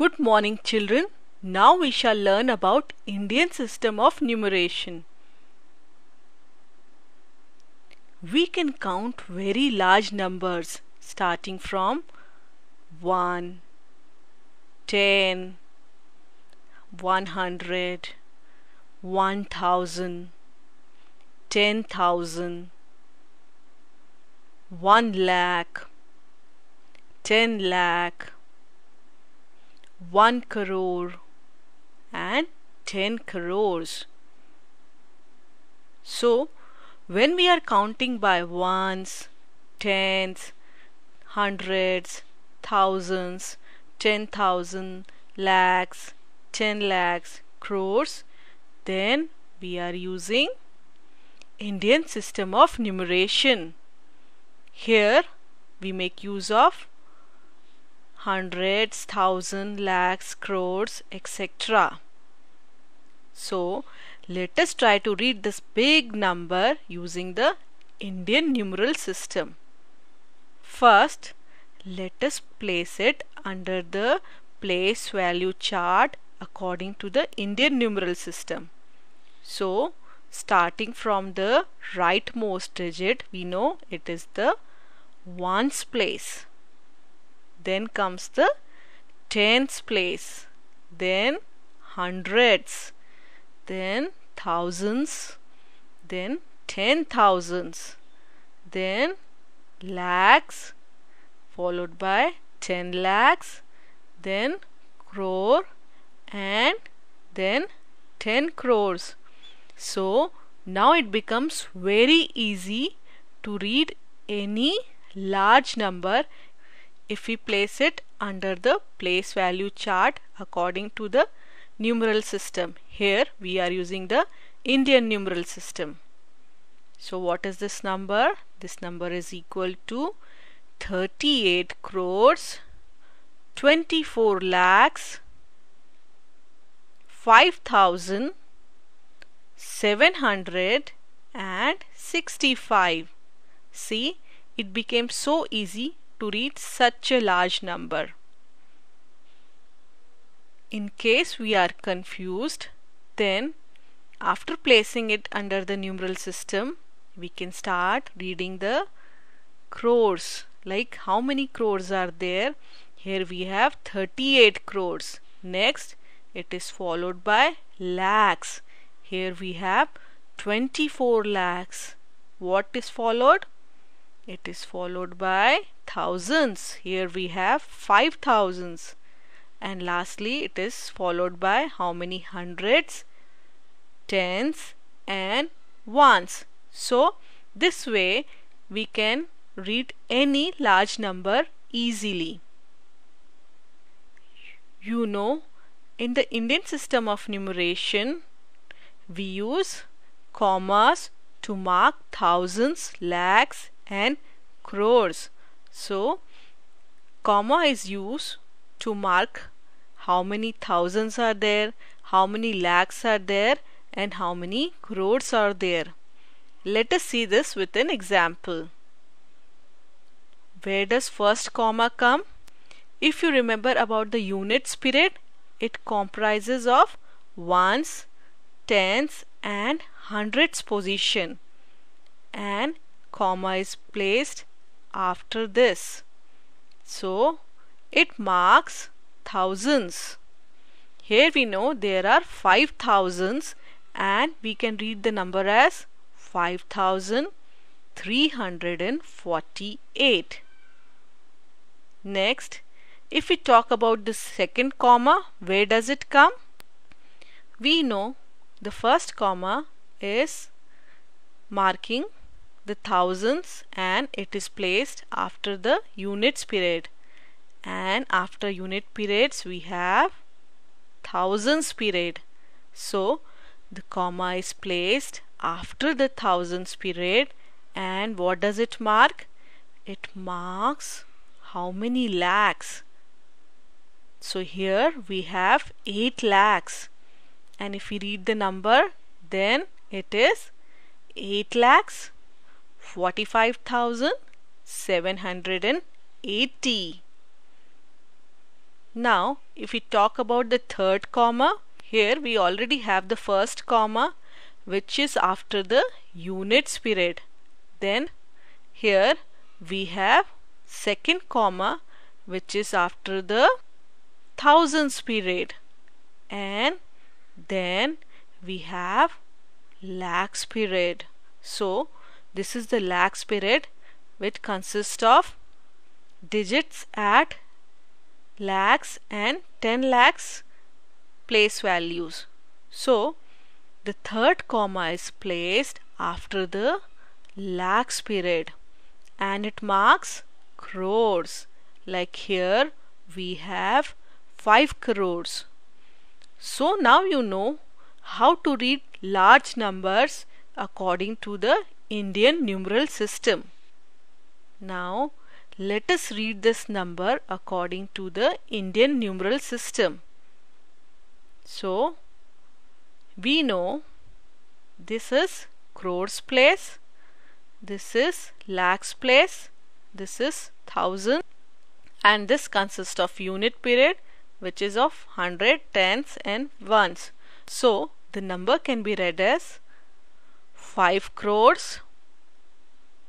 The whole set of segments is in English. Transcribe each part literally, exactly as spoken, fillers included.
Good morning, children. Now we shall learn about Indian system of numeration. We can count very large numbers starting from one, ten, one hundred, one thousand, ten thousand, one lakh, ten lakh, one crore and ten crores. So, when we are counting by ones, tens, hundreds, thousands, ten thousand, lakhs, ten lakhs, crores, then we are using Indian system of numeration. Here we make use of hundreds, thousand, lakhs, crores, et cetera. So, let us try to read this big number using the Indian numeral system. First, let us place it under the place value chart according to the Indian numeral system. So, starting from the rightmost digit, we know it is the ones place. Then comes the tens place, then hundreds, then thousands, then ten thousands, then lakhs, followed by ten lakhs, then crore, and then ten crores. So now it becomes very easy to read any large number if we place it under the place value chart according to the numeral system. Here we are using the Indian numeral system. So what is this number? This number is equal to thirty-eight crores, twenty-four lakhs, five thousand, seven hundred and sixty-five. See, it became so easy to read such a large number. In case we are confused, then after placing it under the numeral system, we can start reading the crores, like how many crores are there. Here we have thirty-eight crores. Next, it is followed by lakhs. Here we have twenty-four lakhs. What is followed? It is followed by thousands. Here we have five thousands, and lastly it is followed by how many hundreds, tens and ones. So this way we can read any large number easily. You know, in the Indian system of numeration, we use commas to mark thousands, lakhs and crores. So comma is used to mark how many thousands are there, how many lakhs are there, and how many crores are there. Let us see this with an example. Where does first comma come? If you remember about the units period, it comprises of ones, tens and hundreds position, and comma is placed after this. So it marks thousands. Here we know there are five thousands, and we can read the number as five thousand three hundred forty-eight. Next, if we talk about the second comma, where does it come? We know the first comma is marking the thousands, and it is placed after the units period, and after unit periods we have thousands period. So the comma is placed after the thousands period, and what does it mark? It marks how many lakhs. So here we have eight lakhs, and if we read the number, then it is eight lakhs forty-five thousand seven hundred and eighty. Now if we talk about the third comma, here we already have the first comma which is after the units period. Then here we have second comma which is after the thousands period, and then we have lakhs period. So this is the lakhs period, which consists of digits at lakhs and ten lakhs place values. So the third comma is placed after the lakhs period and it marks crores. Like here we have five crores. So now you know how to read large numbers according to the Indian numeral system. Now let us read this number according to the Indian numeral system. So we know this is crores place, this is lakhs place, this is thousand, and this consists of unit period which is of hundred, tens and ones. So the number can be read as five crores,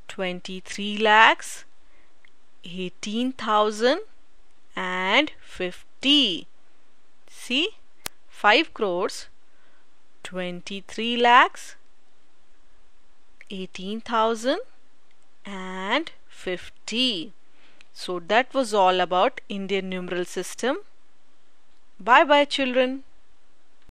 twenty-three lakhs, eighteen thousand and fifty. See, five crores, twenty-three lakhs, eighteen thousand and fifty. So that was all about Indian numeral system. Bye bye children.